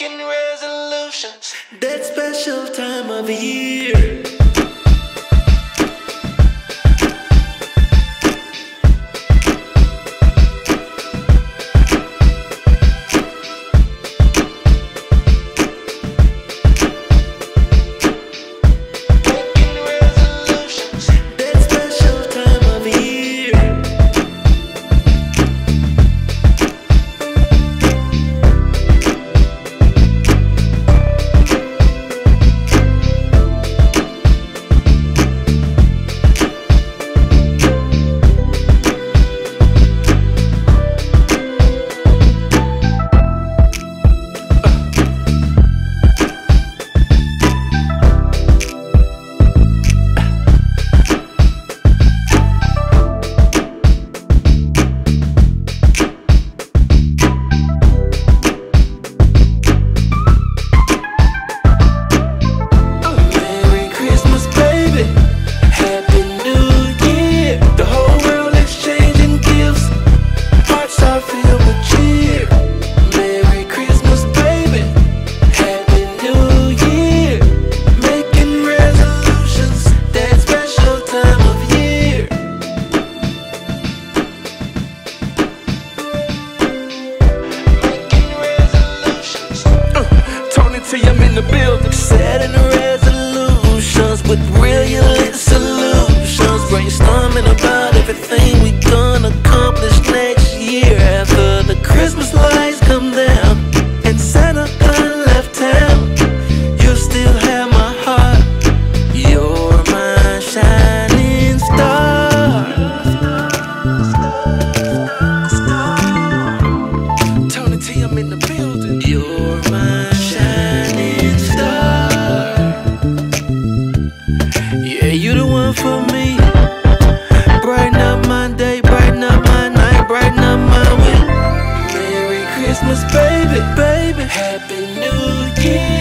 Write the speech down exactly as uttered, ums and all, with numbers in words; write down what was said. making resolutions. That special time of year. I'm in the building, setting resolutions with real solutions. Brainstorming about everything we gonna accomplish next year. After the Christmas lights come down and Santa Claus left town, you still have my heart. You're my shining star. Tony T, I'm in the building. You're my for me, brighten up my day, brighten up my night, brighten up my week. Merry Christmas, baby, baby. Happy New Year.